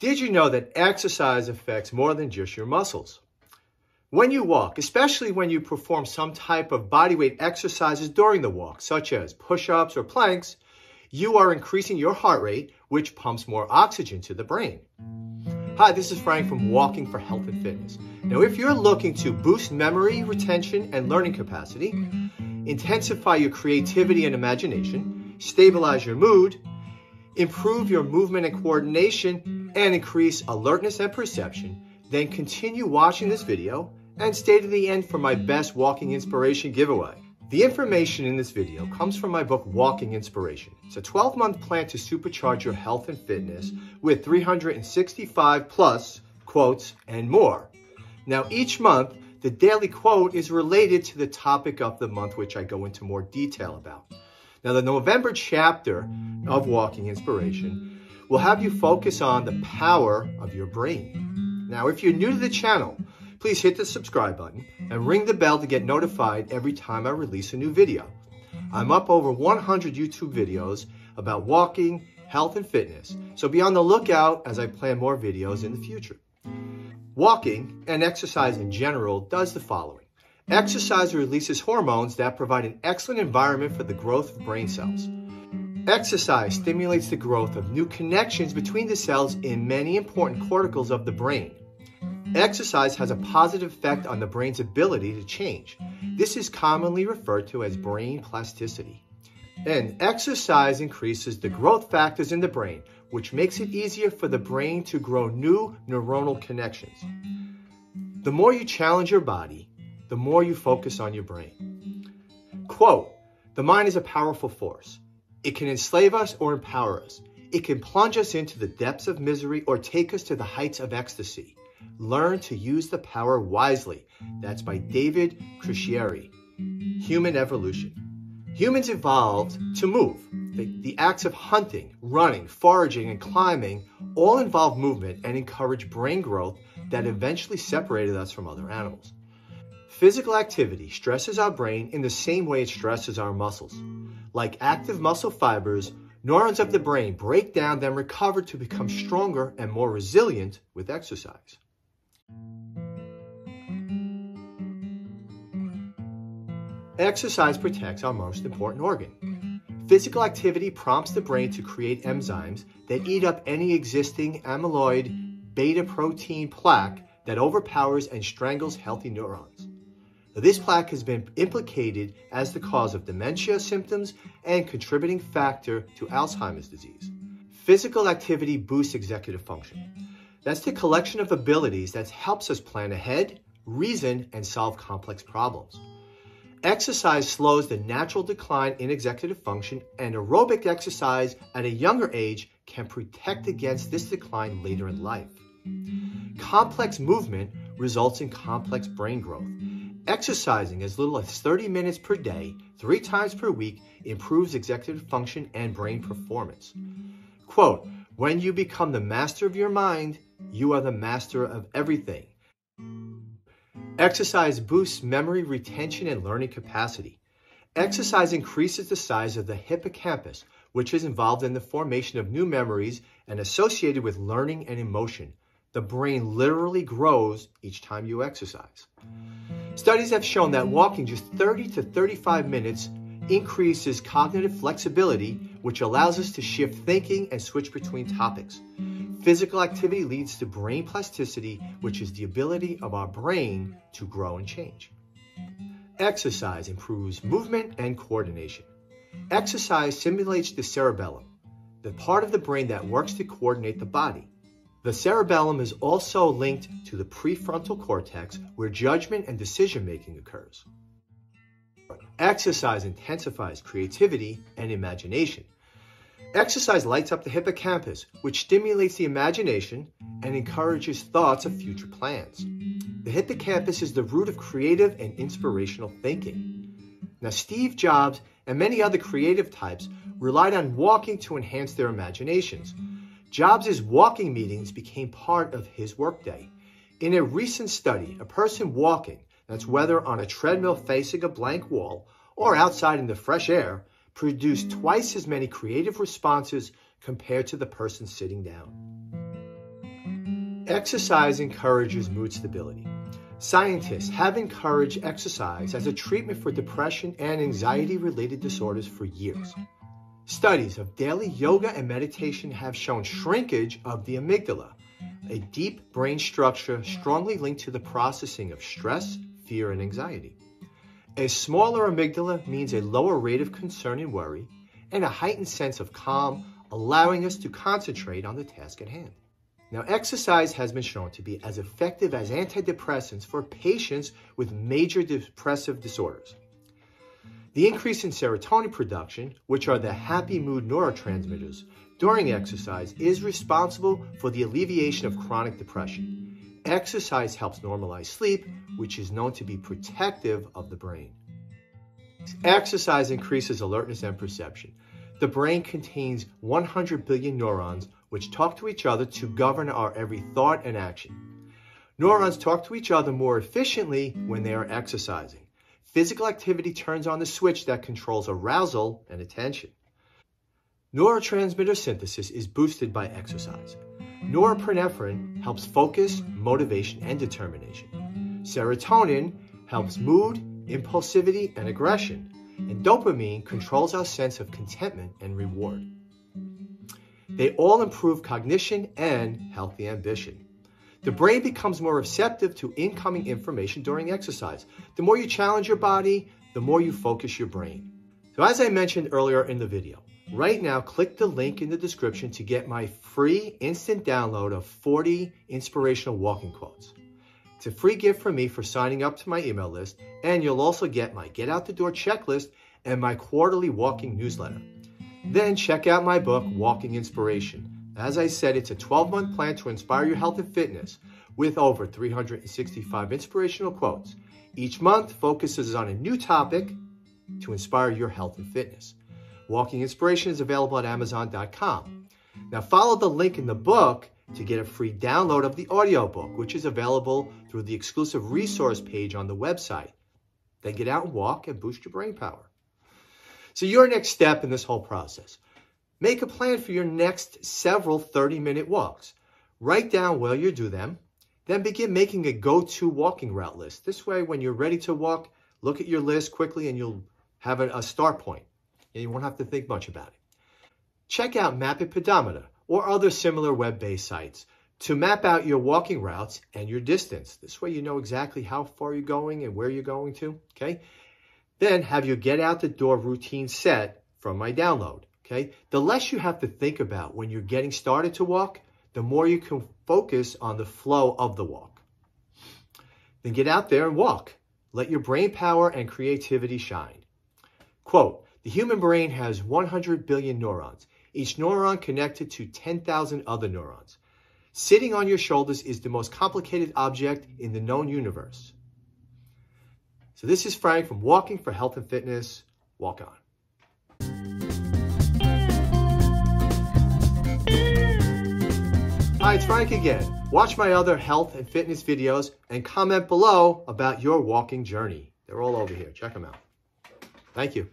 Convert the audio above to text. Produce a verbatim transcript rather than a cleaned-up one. Did you know that exercise affects more than just your muscles? When you walk, especially when you perform some type of bodyweight exercises during the walk, such as push-ups or planks, you are increasing your heart rate, which pumps more oxygen to the brain. Hi, this is Frank from Walking for Health and Fitness. Now, if you're looking to boost memory, retention, and learning capacity, intensify your creativity and imagination, stabilize your mood, improve your movement and coordination, and increase alertness and perception, then continue watching this video and stay to the end for my best walking inspiration giveaway. The information in this video comes from my book, Walking Inspiration. It's a twelve month plan to supercharge your health and fitness with three hundred sixty-five plus quotes and more. Now, each month, the daily quote is related to the topic of the month, which I go into more detail about. Now, the November chapter of Walking Inspiration will have you focus on the power of your brain. Now, if you're new to the channel, please hit the subscribe button and ring the bell to get notified every time I release a new video. I'm up over one hundred YouTube videos about walking, health, and fitness, so be on the lookout as I plan more videos in the future. Walking, and exercise in general, does the following. Exercise releases hormones that provide an excellent environment for the growth of brain cells. Exercise stimulates the growth of new connections between the cells in many important corticals of the brain. Exercise has a positive effect on the brain's ability to change. This is commonly referred to as brain plasticity. And exercise increases the growth factors in the brain, which makes it easier for the brain to grow new neuronal connections. The more you challenge your body, the more you focus on your brain. Quote, "The mind is a powerful force. It can enslave us or empower us. It can plunge us into the depths of misery or take us to the heights of ecstasy. Learn to use the power wisely." That's by David Crucieri. Human evolution. Humans evolved to move. The, the acts of hunting, running, foraging, and climbing all involve movement and encourage brain growth that eventually separated us from other animals. Physical activity stresses our brain in the same way it stresses our muscles. Like active muscle fibers, neurons of the brain break down, then recover to become stronger and more resilient with exercise. Exercise protects our most important organ. Physical activity prompts the brain to create enzymes that eat up any existing amyloid beta protein plaque that overpowers and strangles healthy neurons. Now, this plaque has been implicated as the cause of dementia symptoms and contributing factor to Alzheimer's disease. Physical activity boosts executive function. That's the collection of abilities that helps us plan ahead, reason, and solve complex problems. Exercise slows the natural decline in executive function, and aerobic exercise at a younger age can protect against this decline later in life. Complex movement results in complex brain growth. Exercising as little as thirty minutes per day, three times per week, improves executive function and brain performance. Quote, "When you become the master of your mind, you are the master of everything." Exercise boosts memory, retention, and learning capacity. Exercise increases the size of the hippocampus, which is involved in the formation of new memories and associated with learning and emotion. The brain literally grows each time you exercise. Studies have shown that walking just thirty to thirty-five minutes increases cognitive flexibility, which allows us to shift thinking and switch between topics. Physical activity leads to brain plasticity, which is the ability of our brain to grow and change. Exercise improves movement and coordination. Exercise simulates the cerebellum, the part of the brain that works to coordinate the body. The cerebellum is also linked to the prefrontal cortex, where judgment and decision-making occurs. Exercise intensifies creativity and imagination. Exercise lights up the hippocampus, which stimulates the imagination and encourages thoughts of future plans. The hippocampus is the root of creative and inspirational thinking. Now, Steve Jobs and many other creative types relied on walking to enhance their imaginations. Jobs' walking meetings became part of his workday. In a recent study, a person walking, that's whether on a treadmill facing a blank wall or outside in the fresh air, produced twice as many creative responses compared to the person sitting down. Exercise encourages mood stability. Scientists have encouraged exercise as a treatment for depression and anxiety-related disorders for years. Studies of daily yoga and meditation have shown shrinkage of the amygdala, a deep brain structure strongly linked to the processing of stress, fear, and anxiety. A smaller amygdala means a lower rate of concern and worry, and a heightened sense of calm, allowing us to concentrate on the task at hand. Now, exercise has been shown to be as effective as antidepressants for patients with major depressive disorders. The increase in serotonin production, which are the happy mood neurotransmitters, during exercise is responsible for the alleviation of chronic depression. Exercise helps normalize sleep, which is known to be protective of the brain. Exercise increases alertness and perception. The brain contains one hundred billion neurons, which talk to each other to govern our every thought and action. Neurons talk to each other more efficiently when they are exercising. Physical activity turns on the switch that controls arousal and attention. Neurotransmitter synthesis is boosted by exercise. Norepinephrine helps focus, motivation, and determination. Serotonin helps mood, impulsivity, and aggression. And dopamine controls our sense of contentment and reward. They all improve cognition and healthy ambition. The brain becomes more receptive to incoming information during exercise. The more you challenge your body, the more you focus your brain. So as I mentioned earlier in the video, right now click the link in the description to get my free instant download of forty inspirational walking quotes. It's a free gift from me for signing up to my email list, and you'll also get my Get Out the Door checklist and my quarterly walking newsletter. Then check out my book, Walking Inspiration. As I said, it's a twelve-month plan to inspire your health and fitness with over three hundred sixty-five inspirational quotes. Each month focuses on a new topic to inspire your health and fitness. Walking Inspiration is available at amazon dot com. Now follow the link in the book to get a free download of the audiobook, which is available through the exclusive resource page on the website. Then get out and walk and boost your brain power. So your next step in this whole process, make a plan for your next several thirty-minute walks. Write down where you do them, then begin making a go-to walking route list. This way, when you're ready to walk, look at your list quickly and you'll have a, a start point, and you won't have to think much about it. Check out Mappedometer or other similar web-based sites to map out your walking routes and your distance. This way you know exactly how far you're going and where you're going to, okay? Then have your Get Out the Door routine set from my download, okay? The less you have to think about when you're getting started to walk, the more you can focus on the flow of the walk. Then get out there and walk. Let your brain power and creativity shine. Quote, the human brain has one hundred billion neurons, each neuron connected to ten thousand other neurons. Sitting on your shoulders is the most complicated object in the known universe. So this is Frank from Walking for Health and Fitness. Walk on. Hi, it's Frank again. Watch my other health and fitness videos and comment below about your walking journey. They're all over here. Check them out. Thank you.